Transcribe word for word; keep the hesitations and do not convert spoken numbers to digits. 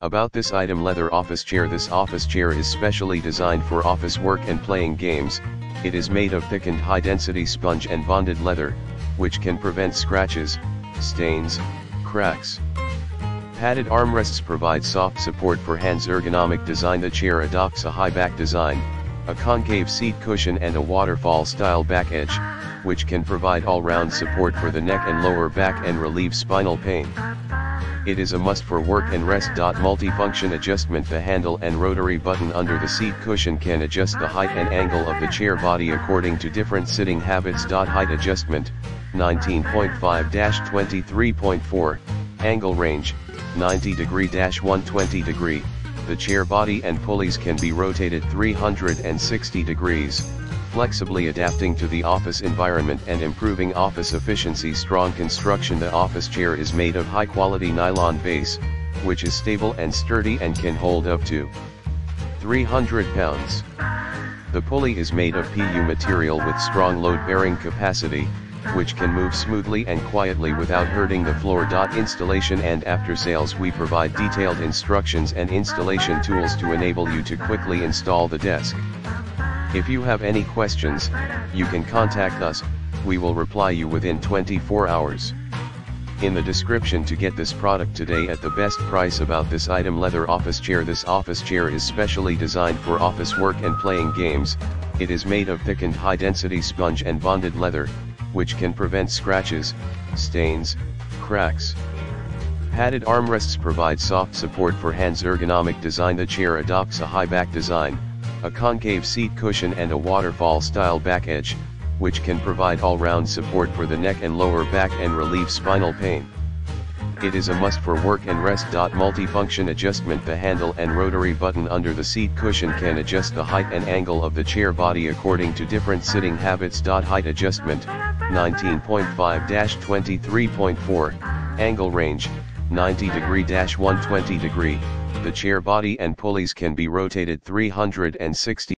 About this item: leather office chair. This office chair is specially designed for office work and playing games. It is made of thickened high-density sponge and bonded leather, which can prevent scratches, stains, cracks. Padded armrests provide soft support for hands. Ergonomic design: the chair adopts a high back design, a concave seat cushion and a waterfall-style back edge, which can provide all-round support for the neck and lower back and relieve spinal pain. It is a must for work and rest. Multifunction adjustment: the handle and rotary button under the seat cushion can adjust the height and angle of the chair body according to different sitting habits. Height adjustment, nineteen point five to twenty-three point four, angle range, ninety degree to one hundred twenty degree, the chair body and pulleys can be rotated three hundred sixty degrees, flexibly adapting to the office environment and improving office efficiency. Strong construction: the office chair is made of high-quality nylon base, which is stable and sturdy and can hold up to three hundred pounds. The pulley is made of P U material with strong load-bearing capacity, which can move smoothly and quietly without hurting the floor. Installation and after-sales: we provide detailed instructions and installation tools to enable you to quickly install the desk. If you have any questions, you can contact us. We will reply you within twenty-four hours. In the description to get this product today at the best price. About this item: leather office chair. This office chair is specially designed for office work and playing games. It is made of thickened high-density sponge and bonded leather, which can prevent scratches, stains, cracks. Padded armrests provide soft support for hands. Ergonomic design: the chair adopts a high back design, a concave seat cushion and a waterfall-style back edge, which can provide all-round support for the neck and lower back and relieve spinal pain. It is a must for work and rest. Multifunction adjustment: the handle and rotary button under the seat cushion can adjust the height and angle of the chair body according to different sitting habits. Height adjustment, nineteen point five to twenty-three point four, angle range, ninety degree to one hundred twenty degree. The chair body and pulleys can be rotated three hundred sixty